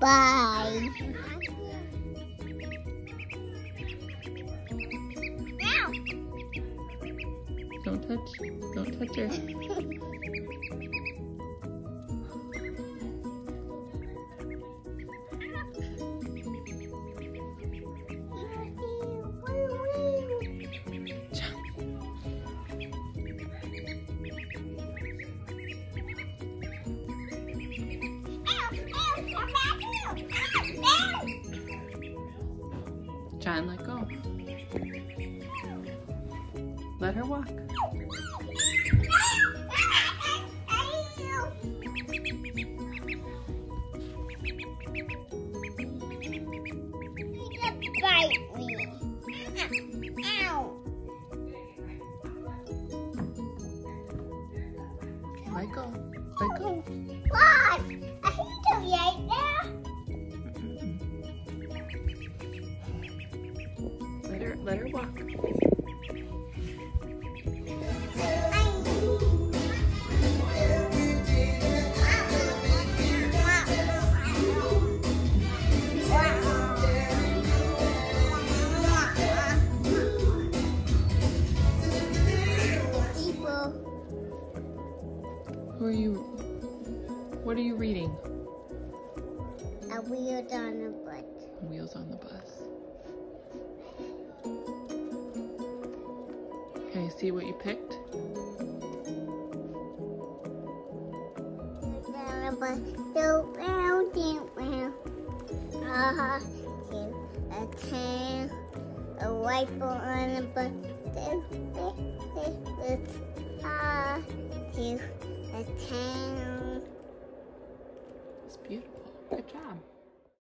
Bye. Now. Don't touch. Don't touch her. John, let go. Let her walk. Let go. Let go. Mom, I hate you right now. Let her walk. Who are you? What are you reading? A Wheels on the Bus. Wheels on the Bus. Can you see what you picked? A can, a wiper on the bus, a can. It's beautiful. Good job.